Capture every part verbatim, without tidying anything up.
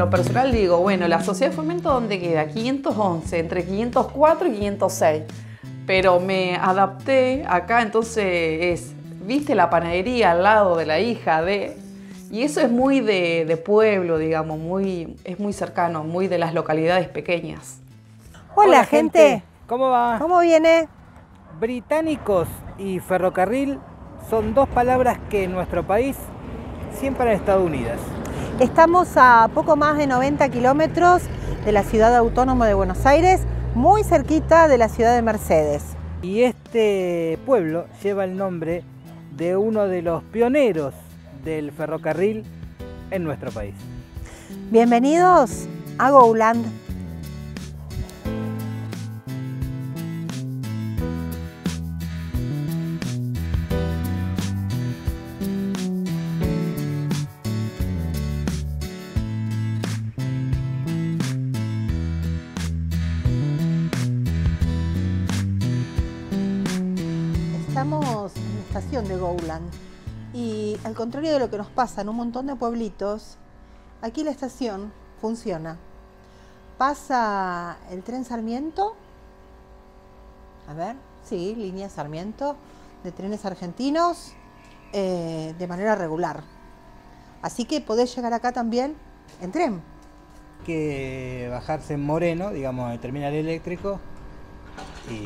lo personal digo, bueno, la Sociedad de Fomento, ¿dónde queda? quinientos once, entre quinientos cuatro y quinientos seis. Pero me adapté acá, entonces es, viste la panadería al lado de la hija de... Y eso es muy de, de pueblo, digamos, muy, es muy cercano, muy de las localidades pequeñas. Hola, Hola gente. gente. ¿Cómo va? ¿Cómo viene? Británicos y ferrocarril son dos palabras que en nuestro país siempre han estado unidas. Estamos a poco más de noventa kilómetros de la ciudad autónoma de Buenos Aires, muy cerquita de la ciudad de Mercedes. Y este pueblo lleva el nombre de uno de los pioneros del ferrocarril en nuestro país. Bienvenidos a Gowland. Estamos en la estación de Gowland. Y al contrario de lo que nos pasa en un montón de pueblitos, aquí la estación funciona. Pasa el tren Sarmiento, a ver, sí, línea Sarmiento, de Trenes Argentinos, eh, de manera regular. Así que podés llegar acá también en tren. Que bajarse en Moreno, digamos, el terminal eléctrico, y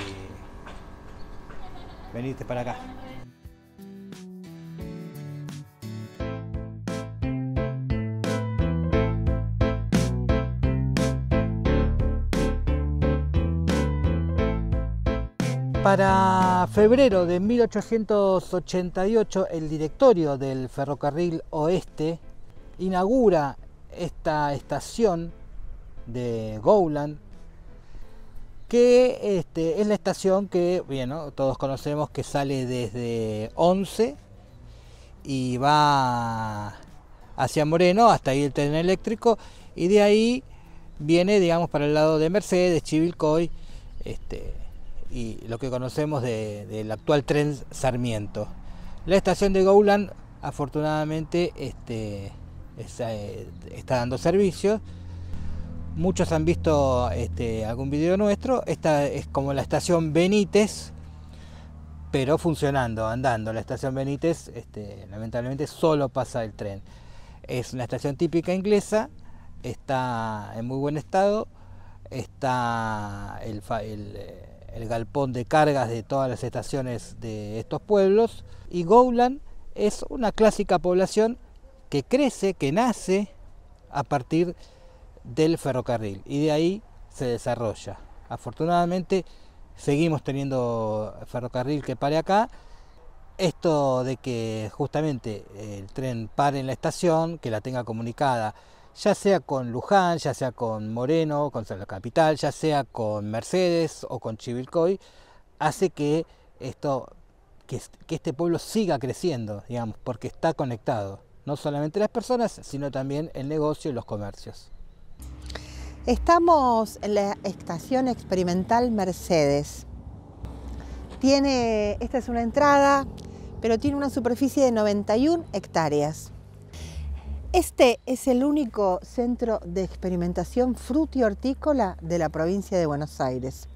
venirte para acá. Para febrero de mil ochocientos ochenta y ocho, el directorio del Ferrocarril Oeste inaugura esta estación de Gowland, que este, es la estación que bueno, todos conocemos, que sale desde Once y va hacia Moreno, hasta ahí el tren eléctrico, y de ahí viene, digamos, para el lado de Mercedes, Chivilcoy, este, y lo que conocemos de, del actual tren Sarmiento. La estación de Gowland, afortunadamente, este, está, está dando servicio. Muchos han visto este, algún video nuestro. Esta es como la estación Benítez, pero funcionando, andando. La estación Benítez, este, lamentablemente, solo pasa el tren. Es una estación típica inglesa, está en muy buen estado, está el... el el galpón de cargas de todas las estaciones de estos pueblos, y Gowland es una clásica población que crece, que nace a partir del ferrocarril, y de ahí se desarrolla. Afortunadamente seguimos teniendo ferrocarril que pare acá. Esto de que justamente el tren pare en la estación, que la tenga comunicada, ya sea con Luján, ya sea con Moreno, con la capital, ya sea con Mercedes o con Chivilcoy, hace que, esto, que, que este pueblo siga creciendo, digamos, porque está conectado. No solamente las personas, sino también el negocio y los comercios. Estamos en la Estación Experimental Mercedes. Tiene, esta es una entrada, pero tiene una superficie de noventa y una hectáreas. Este es el único centro de experimentación frutihortícola de la provincia de Buenos Aires.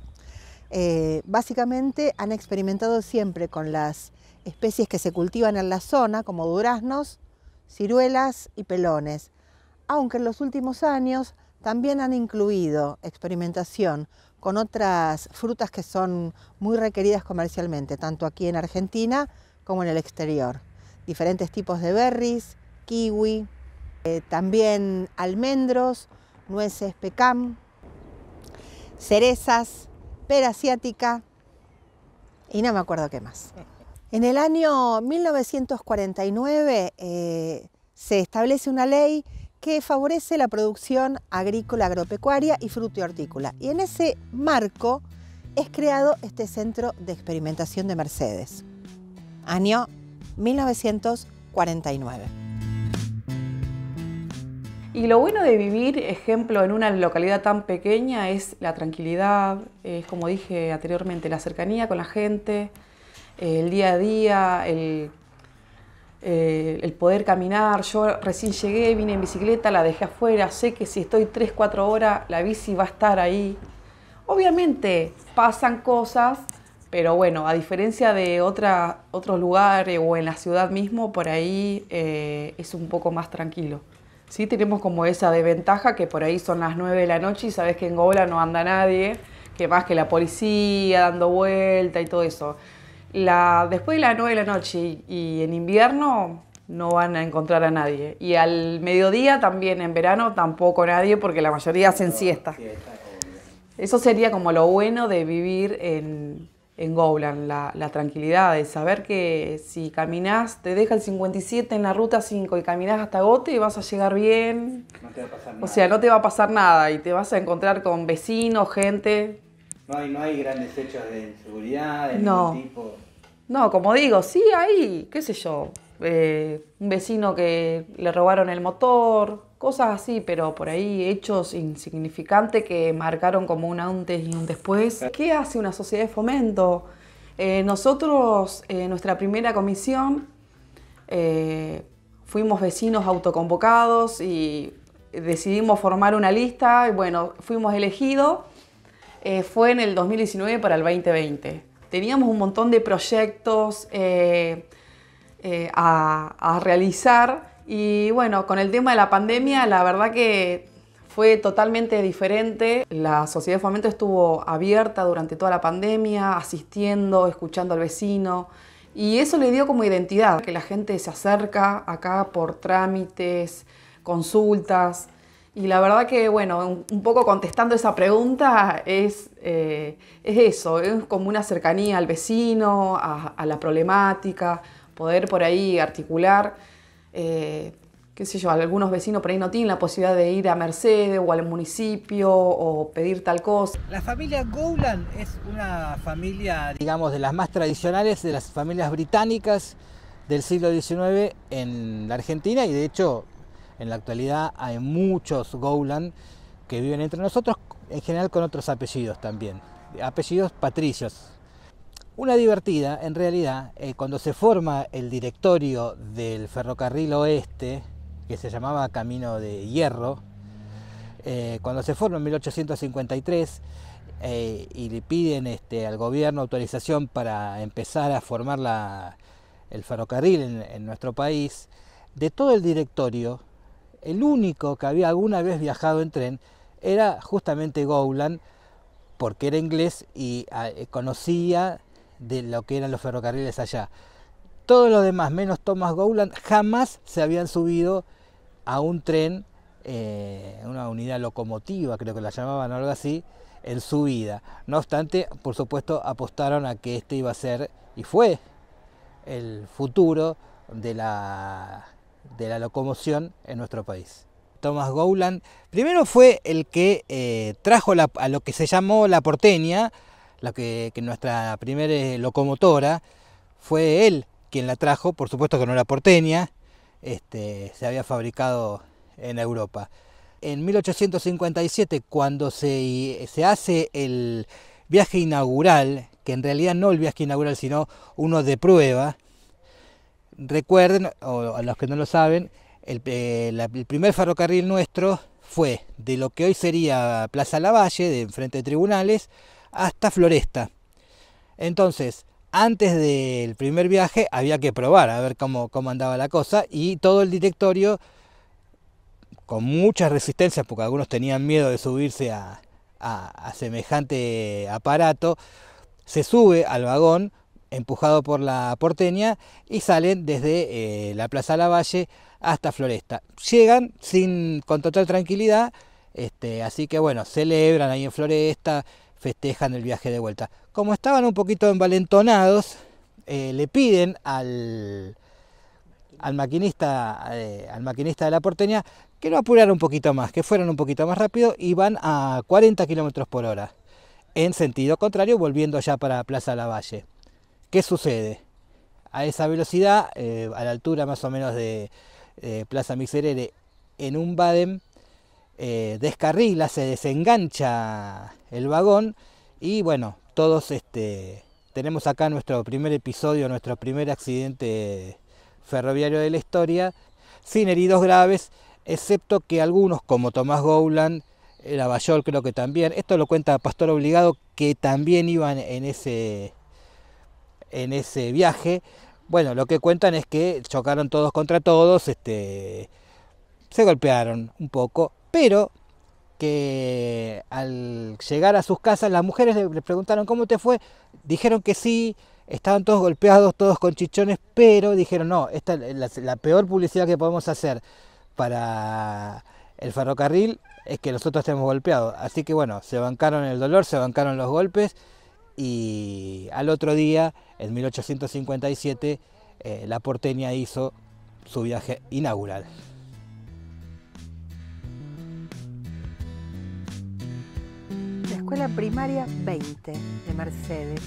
Eh, básicamente han experimentado siempre con las especies que se cultivan en la zona, como duraznos, ciruelas y pelones, aunque en los últimos años también han incluido experimentación con otras frutas que son muy requeridas comercialmente, tanto aquí en Argentina como en el exterior. Diferentes tipos de berries, kiwi, Eh, también almendros, nueces pecan, cerezas, pera asiática y no me acuerdo qué más. En el año mil novecientos cuarenta y nueve eh, se establece una ley que favorece la producción agrícola, agropecuaria y frutihortícola. Y en ese marco es creado este Centro de Experimentación de Mercedes, año mil novecientos cuarenta y nueve. Y lo bueno de vivir, ejemplo, en una localidad tan pequeña es la tranquilidad, es como dije anteriormente, la cercanía con la gente, el día a día, el, eh, el poder caminar. Yo recién llegué, vine en bicicleta, la dejé afuera, sé que si estoy tres, cuatro horas la bici va a estar ahí. Obviamente pasan cosas, pero bueno, a diferencia de otra, otros lugares o en la ciudad mismo, por ahí eh, es un poco más tranquilo. Sí, tenemos como esa desventaja que por ahí son las nueve de la noche y sabes que en Gola no anda nadie, que más que la policía dando vuelta y todo eso. La, después de las nueve de la noche y, y en invierno no van a encontrar a nadie. Y al mediodía también, en verano tampoco nadie, porque la mayoría hacen siesta. Eso sería como lo bueno de vivir en, en Gowland, la, la tranquilidad de saber que si caminás, te deja el cincuenta y siete en la ruta cinco y caminás hasta Gote y vas a llegar bien. No te va a pasar nada. O sea, no te va a pasar nada y te vas a encontrar con vecinos, gente. No hay, no hay grandes hechos de inseguridad, de no. ningún tipo. No, como digo, sí hay, qué sé yo, eh, un vecino que le robaron el motor, cosas así, pero por ahí hechos insignificantes que marcaron como un antes y un después. ¿Qué hace una sociedad de fomento? Eh, nosotros, eh, nuestra primera comisión, eh, fuimos vecinos autoconvocados y decidimos formar una lista y bueno, fuimos elegidos. Eh, fue en el dos mil diecinueve para el veinte veinte. Teníamos un montón de proyectos eh, eh, a, a realizar y bueno, con el tema de la pandemia la verdad que fue totalmente diferente. La sociedad de fomento estuvo abierta durante toda la pandemia, asistiendo, escuchando al vecino y eso le dio como identidad, que la gente se acerca acá por trámites, consultas. Y la verdad que, bueno, un poco contestando esa pregunta, es, eh, es eso, es como una cercanía al vecino, a, a la problemática, poder por ahí articular, eh, qué sé yo, algunos vecinos por ahí no tienen la posibilidad de ir a Mercedes o al municipio o pedir tal cosa. La familia Gowland es una familia, digamos, de las más tradicionales, de las familias británicas del siglo diecinueve en la Argentina y de hecho, en la actualidad hay muchos Gowland que viven entre nosotros, en general con otros apellidos también, apellidos patricios. Una divertida, en realidad, eh, cuando se forma el directorio del Ferrocarril Oeste, que se llamaba Camino de Hierro, eh, cuando se forma en mil ochocientos cincuenta y tres eh, y le piden este, al gobierno autorización para empezar a formar la, el ferrocarril en, en nuestro país, de todo el directorio, el único que había alguna vez viajado en tren era justamente Gowland, porque era inglés y conocía de lo que eran los ferrocarriles allá. Todos los demás, menos Thomas Gowland, jamás se habían subido a un tren, eh, una unidad locomotiva, creo que la llamaban o algo así, en su vida. No obstante, por supuesto, apostaron a que este iba a ser, y fue, el futuro de la... de la locomoción en nuestro país. Thomas Gowland primero fue el que eh, trajo la, a lo que se llamó la Porteña, la que, que nuestra primera locomotora, fue él quien la trajo, por supuesto que no era porteña, este, se había fabricado en Europa. En mil ochocientos cincuenta y siete, cuando se, se hace el viaje inaugural, que en realidad no el viaje inaugural, sino uno de prueba. Recuerden, o a los que no lo saben, el, eh, la, el primer ferrocarril nuestro fue de lo que hoy sería Plaza Lavalle, de enfrente de tribunales, hasta Floresta. Entonces, antes del primer viaje había que probar a ver cómo, cómo andaba la cosa y todo el directorio, con muchas resistencias, porque algunos tenían miedo de subirse a, a, a semejante aparato, se sube al vagón empujado por la Porteña y salen desde eh, la Plaza Lavalle hasta Floresta. Llegan sin, con total tranquilidad, este, así que bueno, celebran ahí en Floresta, festejan el viaje de vuelta. Como estaban un poquito envalentonados, eh, le piden al, al, maquinista, eh, al maquinista de la Porteña que no apurara un poquito más, que fueran un poquito más rápido y van a cuarenta kilómetros por hora, en sentido contrario, volviendo ya para Plaza Lavalle. ¿Qué sucede? A esa velocidad, eh, a la altura más o menos de eh, Plaza Miserere, en un badem, eh, descarrila, se desengancha el vagón y bueno, todos este, tenemos acá nuestro primer episodio, nuestro primer accidente ferroviario de la historia, sin heridos graves, excepto que algunos, como Thomas Gowland, Lavallol creo que también, esto lo cuenta Pastor Obligado, que también iban en ese, en ese viaje. Bueno, lo que cuentan es que chocaron todos contra todos, este, se golpearon un poco, pero que al llegar a sus casas las mujeres les preguntaron cómo te fue, dijeron que sí, estaban todos golpeados, todos con chichones, pero dijeron no, esta es la, la peor publicidad que podemos hacer para el ferrocarril, es que nosotros estemos golpeados. Así que bueno, se bancaron el dolor, se bancaron los golpes, y al otro día, en mil ochocientos cincuenta y siete, eh, la Porteña hizo su viaje inaugural. La Escuela Primaria veinte de Mercedes.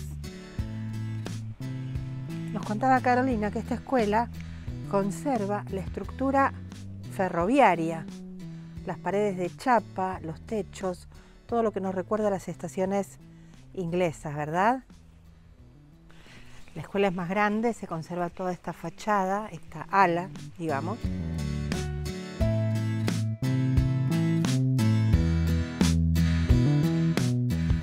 Nos contaba Carolina que esta escuela conserva la estructura ferroviaria, las paredes de chapa, los techos, todo lo que nos recuerda a las estaciones inglesas, ¿verdad? La escuela es más grande, se conserva toda esta fachada, esta ala, digamos.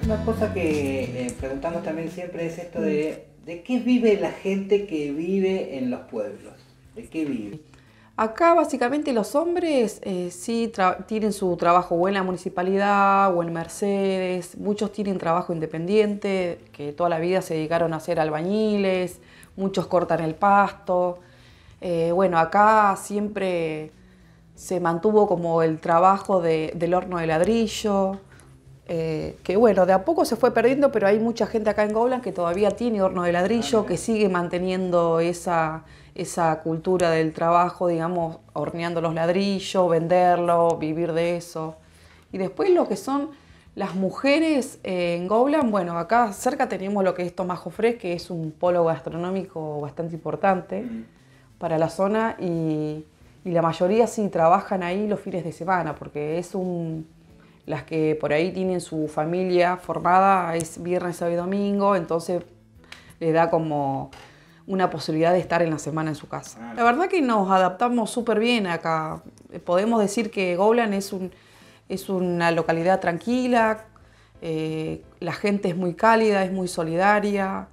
Una cosa que eh, preguntamos también siempre es esto de, de qué vive la gente que vive en los pueblos, de qué vive. Acá básicamente los hombres eh, sí tienen su trabajo o en la municipalidad o en Mercedes, muchos tienen trabajo independiente, que toda la vida se dedicaron a hacer albañiles, muchos cortan el pasto. Eh, bueno, acá siempre se mantuvo como el trabajo de, del horno de ladrillo, eh, que bueno, de a poco se fue perdiendo, pero hay mucha gente acá en Gowland que todavía tiene horno de ladrillo, que sigue manteniendo esa... esa cultura del trabajo, digamos, horneando los ladrillos, venderlo, vivir de eso. Y después lo que son las mujeres en Gowland, bueno, acá cerca tenemos lo que es Tomás Jofré, que es un polo gastronómico bastante importante para la zona, y, y la mayoría sí trabajan ahí los fines de semana, porque es un... las que por ahí tienen su familia formada, es viernes, sábado y domingo, entonces le da como una posibilidad de estar en la semana en su casa. La verdad que nos adaptamos súper bien acá. Podemos decir que Gowland es, un, es una localidad tranquila, eh, la gente es muy cálida, es muy solidaria.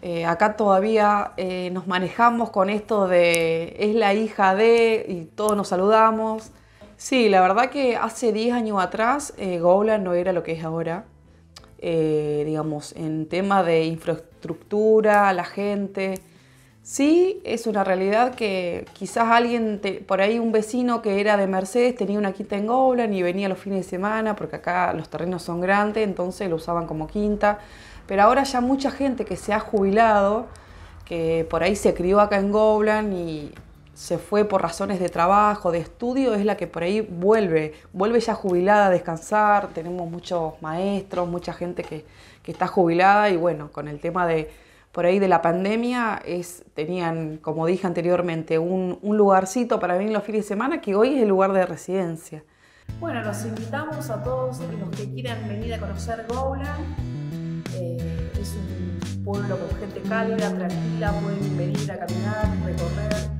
Eh, acá todavía eh, nos manejamos con esto de es la hija de, y todos nos saludamos. Sí, la verdad que hace diez años atrás eh, Gowland no era lo que es ahora. Eh, digamos, en tema de infraestructura, la gente. Sí, es una realidad que quizás alguien, te, por ahí un vecino que era de Mercedes tenía una quinta en Gowland y venía los fines de semana, porque acá los terrenos son grandes, entonces lo usaban como quinta. Pero ahora ya mucha gente que se ha jubilado, que por ahí se crió acá en Gowland y se fue por razones de trabajo, de estudio, es la que por ahí vuelve, vuelve ya jubilada a descansar. Tenemos muchos maestros, mucha gente que, que está jubilada y bueno, con el tema de por ahí de la pandemia, es, tenían, como dije anteriormente, un, un lugarcito para venir los fines de semana que hoy es el lugar de residencia. Bueno, los invitamos a todos los que quieran venir a conocer Gowland. Eh, es un pueblo con gente cálida, tranquila, pueden venir a caminar, recorrer.